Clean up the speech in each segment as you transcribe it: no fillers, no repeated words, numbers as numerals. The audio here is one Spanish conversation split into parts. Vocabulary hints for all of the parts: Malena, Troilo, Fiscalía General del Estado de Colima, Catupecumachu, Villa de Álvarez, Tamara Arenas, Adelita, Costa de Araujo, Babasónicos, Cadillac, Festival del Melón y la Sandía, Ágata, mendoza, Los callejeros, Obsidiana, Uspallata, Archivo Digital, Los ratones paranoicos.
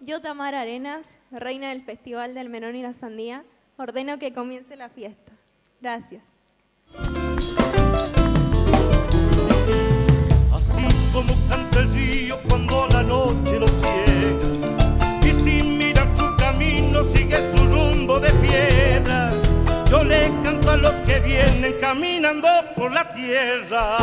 Yo, Tamara Arenas, reina del Festival del Melón y la Sandía, ordeno que comience la fiesta. Gracias. Así como canta el río cuando la noche lo ciega, y sin mirar su camino sigue su rumbo de piedra, yo le canto a los que vienen caminando por la tierra.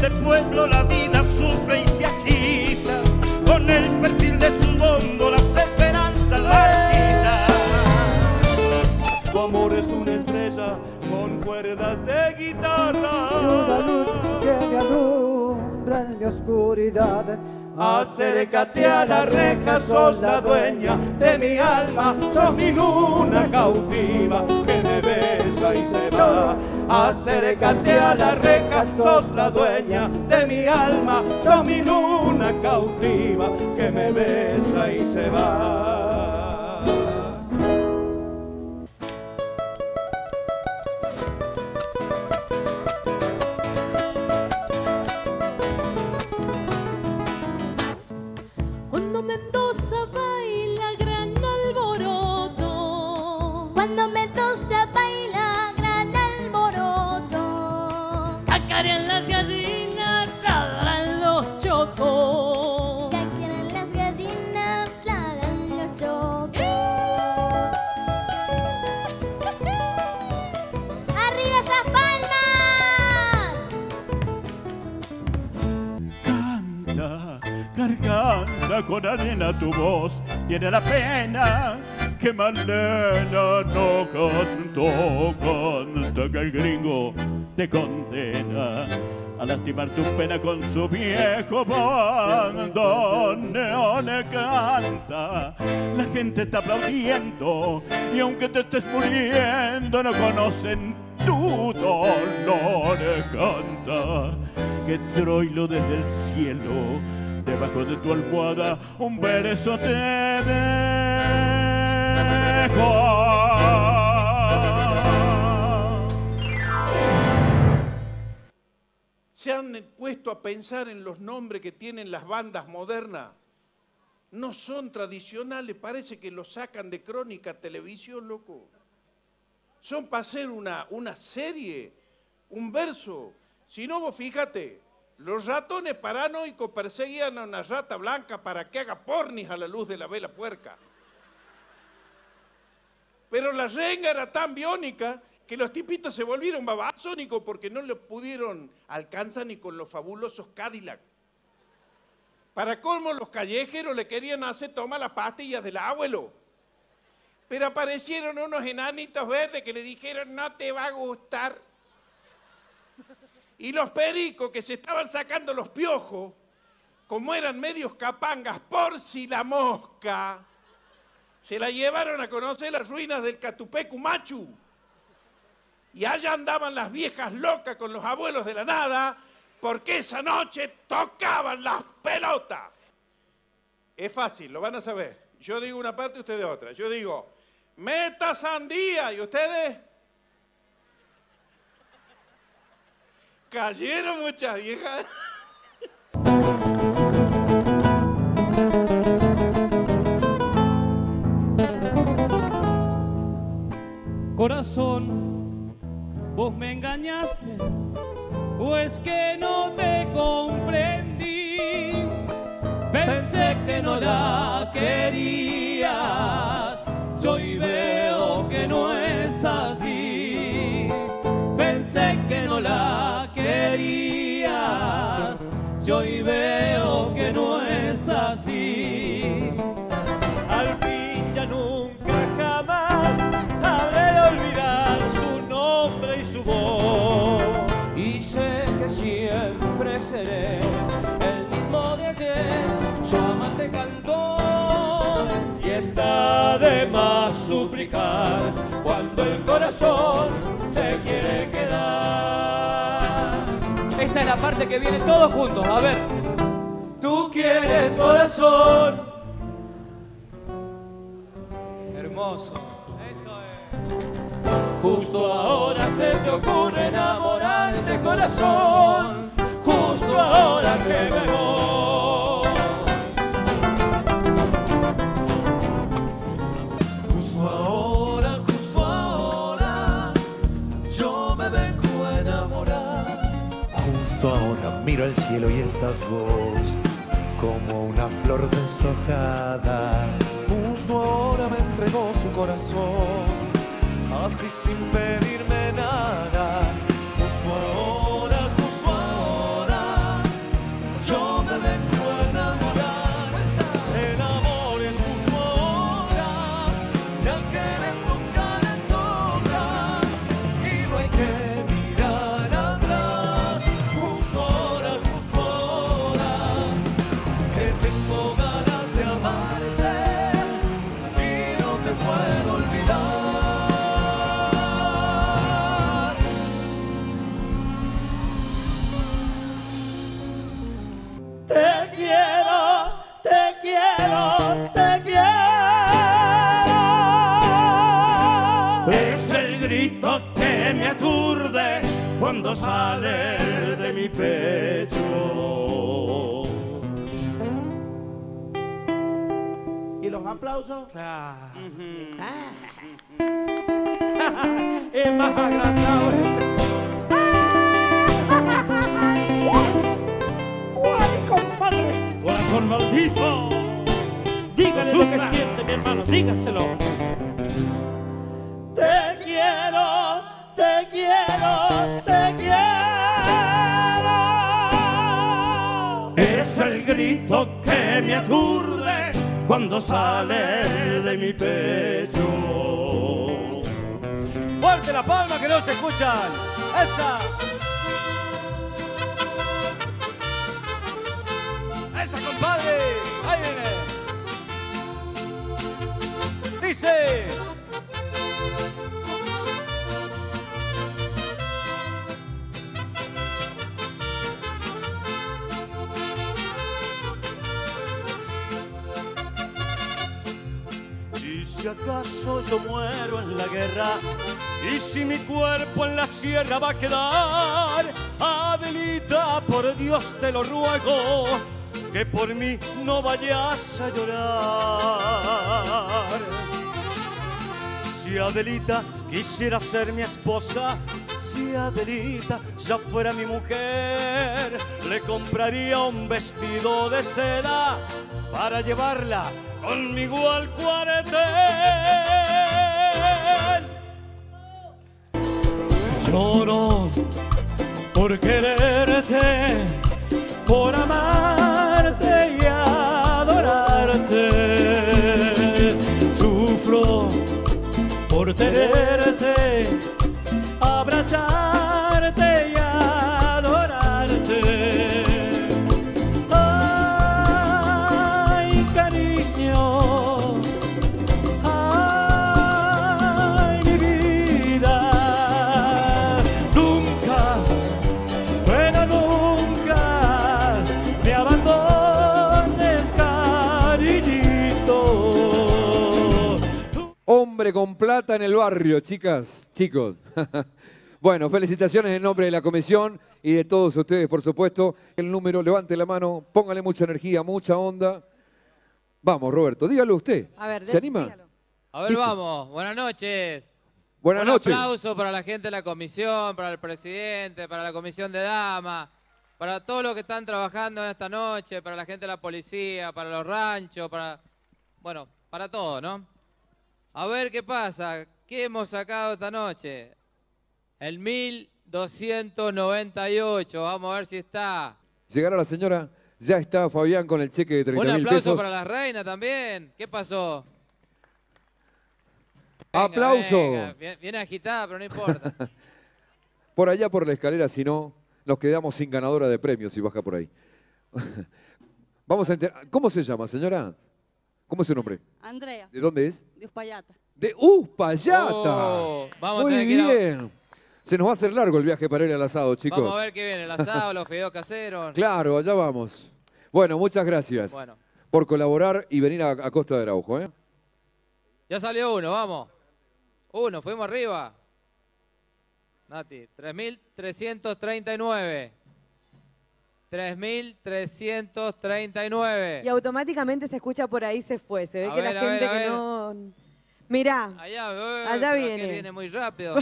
De pueblo la vida sufre y se agita, con el perfil de su bombo las esperanzas marchitas. Tu amor es una estrella con cuerdas de guitarra, una luz que me alumbra en mi oscuridad. Acércate a la reja, sos la dueña de mi alma, sos mi luna cautiva que me besa y se va. Acércate a la reja, sos la dueña de mi alma, sos mi luna cautiva que me besa y se va. Cuando Mendoza baila gran alboroto, cuando Mendoza baila cacarean las gallinas, ladran los chocos. Cacarean las gallinas, ladran los chocos. ¡Arriba esas palmas! Canta, garganta con arena tu voz, tiene la pena que Malena no cantó, canta que el gringo te condena a lastimar tu pena con su viejo bandoneón. Canta, la gente está aplaudiendo y aunque te estés muriendo no conocen tu dolor. Canta que Troilo desde el cielo, debajo de tu almohada, un beso te dejó. ¿Se han puesto a pensar en los nombres que tienen las bandas modernas? No son tradicionales, parece que los sacan de Crónica Televisión, loco. Son para hacer una serie, un verso. Si no, vos fíjate, los ratones paranoicos perseguían a una rata blanca para que haga pornis a la luz de la vela puerca. Pero la renga era tan biónica que los tipitos se volvieron babasónicos porque no lo pudieron alcanzar ni con los fabulosos Cadillac. Para colmo, los callejeros le querían hacer tomar las pastillas del abuelo. Pero aparecieron unos enanitos verdes que le dijeron, no te va a gustar. Y los pericos que se estaban sacando los piojos, como eran medios capangas, por si la mosca, se la llevaron a conocer las ruinas del Catupecumachu. Y allá andaban las viejas locas con los abuelos de la nada, porque esa noche tocaban las pelotas. Es fácil, lo van a saber. Yo digo una parte y ustedes otra. Yo digo, meta sandía, ¿y ustedes? Cayeron muchas viejas. Corazón, vos me engañaste, o es que no te comprendí. Pensé que no la querías, yo hoy veo que no es así. Pensé que no la querías, yo hoy veo que no es así. Al fin ya nunca jamás habré olvidado su nombre y su voz, y sé que siempre seré el mismo de ayer, su amante cantor. Y está de más suplicar cuando el corazón se quiere quedar. Esta es la parte que viene todos juntos, a ver. Tú quieres corazón, hermoso. Eso es. Justo ahora se te ocurre enamorarte, corazón. Justo ahora que me voy. Justo ahora, yo me vengo a enamorar. Justo ahora miro al cielo y estás vos, como una flor deshojada. Justo ahora me entregó su corazón, así sin pedirme nada. Justo ahora, yo me vengo a enamorar. El amor es justo ahora, ya que le toca, y no hay que. Cuando sale de mi pecho. ¿Y los aplausos? Claro. Es más agrandado. ¡Uy, compadre! Corazón maldito. Dígale lo que siente, mi hermano, dígaselo. Te quiero, te quiero, te quiero. Es el grito que me aturde cuando sale de mi pecho. Fuerte la palma que no se escuchan. Esa. Esa, compadre. Ahí viene. Dice. ¿Y si acaso yo muero en la guerra? ¿Y si mi cuerpo en la sierra va a quedar? Adelita, por Dios te lo ruego, que por mí no vayas a llorar. Si Adelita quisiera ser mi esposa, si Adelita ya fuera mi mujer, le compraría un vestido de seda para llevarla conmigo al cuartel. Lloro por quererte, por amarte y adorarte. Sufro por tenerte, abrazarte y adorarte. Hombre con plata en el barrio, chicas, chicos. Bueno, felicitaciones en nombre de la comisión y de todos ustedes, por supuesto. El número, levante la mano, póngale mucha energía, mucha onda. Vamos, Roberto, dígalo usted. A ver, ¿se anima? Dígalo. A ver, ¿listo? Vamos. Buenas noches. Buenas noches. Un aplauso para la gente de la comisión, para el presidente, para la comisión de damas, para todos los que están trabajando en esta noche, para la gente de la policía, para los ranchos, para... Bueno, para todo, ¿no? A ver qué pasa, qué hemos sacado esta noche. El 1298, vamos a ver si está. Llegará la señora, ya está Fabián con el cheque de 30.000 pesos. Un aplauso para la reina también, ¿qué pasó? Venga, aplauso. Venga. Viene agitada, pero no importa. Por allá por la escalera, si no, nos quedamos sin ganadora de premios si baja por ahí. Vamos a enterar, ¿cómo se llama, señora? ¿Cómo es su nombre? Andrea. ¿De dónde es? De Uspallata. ¡De Uspallata! Oh, vamos. Muy bien. Se nos va a hacer largo el viaje para ir al asado, chicos. Vamos a ver qué viene, el asado, los fideos caseros. Claro, allá vamos. Bueno, muchas gracias por colaborar y venir a Costa de Araujo, ¿eh? Ya salió uno, vamos. Uno, fuimos arriba. Nati, 3.339. 3.339. Y automáticamente se escucha por ahí se fue. Se ve que la gente que no... Mirá, allá viene. Viene muy rápido.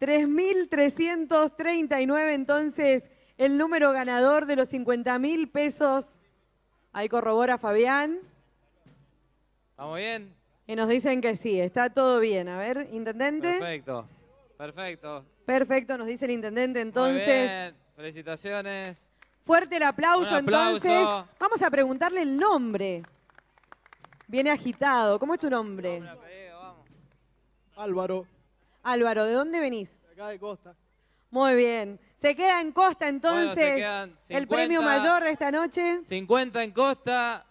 3.339, entonces, el número ganador de los 50.000 pesos. Ahí corrobora Fabián. ¿Estamos bien? Y nos dicen que sí, está todo bien. A ver, intendente. Perfecto, perfecto. Perfecto, nos dice el intendente, entonces. Muy bien, felicitaciones. Fuerte el aplauso, entonces. Vamos a preguntarle el nombre. Viene agitado. ¿Cómo es tu nombre? Álvaro. Álvaro, ¿de dónde venís? De acá de Costa. Muy bien. Se queda en Costa, entonces, bueno, se quedan 50, el premio mayor de esta noche. 50 en Costa,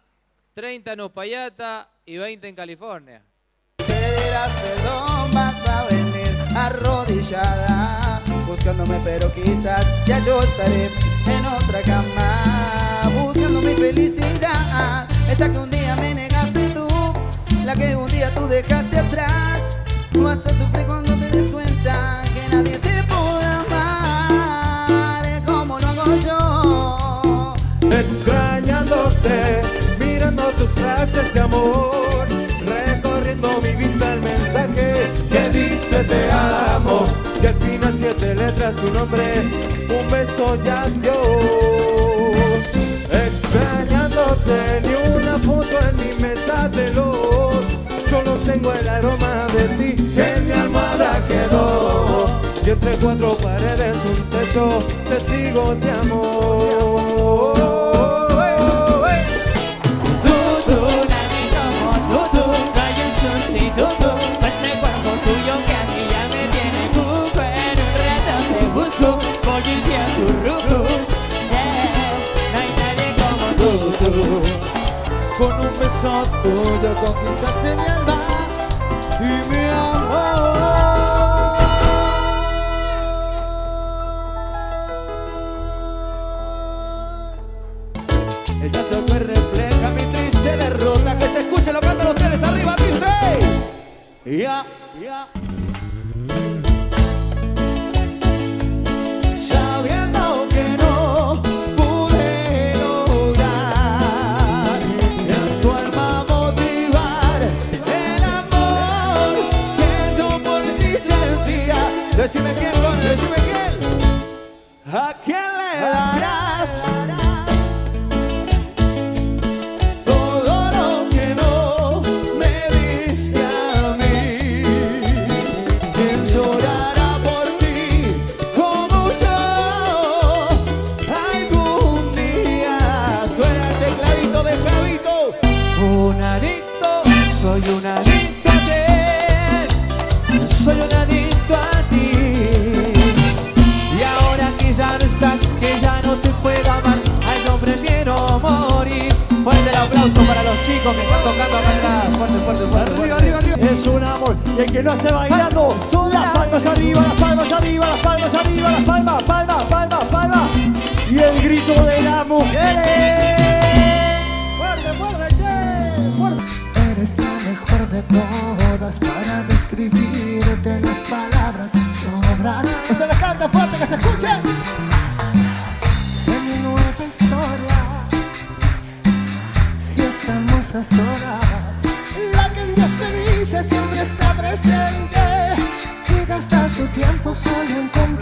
30 en Uspallata y 20 en California. Te dirás perdón, vas a venir arrodillada, buscándome, pero quizás ya yo estaré en otra cama, buscando mi felicidad, esa que un día me negaste tú, la que un día tú dejaste atrás. No vas a sufrir cuando te des cuenta que nadie te puede amar como lo hago yo. Extrañándote, mirando tus frases de amor, recorriendo mi vista el mensaje que dice te amo, y al final 7 letras tu nombre, un beso ya dio. Extrañándote, ni una foto en mi mesa de luz, solo tengo el aroma de ti que en mi almohada quedó, y entre 4 paredes un techo te sigo de amor. Tú, nadie como tú, hay un sustituto, pues el cuerpo tuyo que a mí ya me tiene cuco. En un rato te busco, voy a ir a tu ruco. No hay nadie como tú. Con un beso tuyo conquistaste mi alma y mi amor. El llanto que refleja mi triste derrota, que se escuche lo cantan los trenes arriba, dice. Ya, ya. Sabiendo que no. Decime quién, decime quién. ¿A quién le darás todo lo que no me diste a mí? ¿Quién llorará por ti como yo? Algún día suena el tecladito de Javito. Un adicto, soy un adicto a ti. Soy un adicto a ti. Que ya no te pueda amar, al nombre quiero morir. Fuerte el aplauso para los chicos que están tocando acá. Fuerte, fuerte, fuerte, fuerte. Arriba, arriba, arriba. Es un amor y el que lo esté bailando. Son las palmas arriba, las palmas arriba, las palmas arriba, las palmas, palmas, palmas, palmas. Y el grito de las mujeres. Fuerte, fuerte, che, fuerte. Eres la mejor de todas para describirte las palabras. Usted la canta fuerte, que se escuche. De mi nueva historia, si es hermosas horas, la que Dios te dice siempre está presente y gasta su tiempo solo en comer.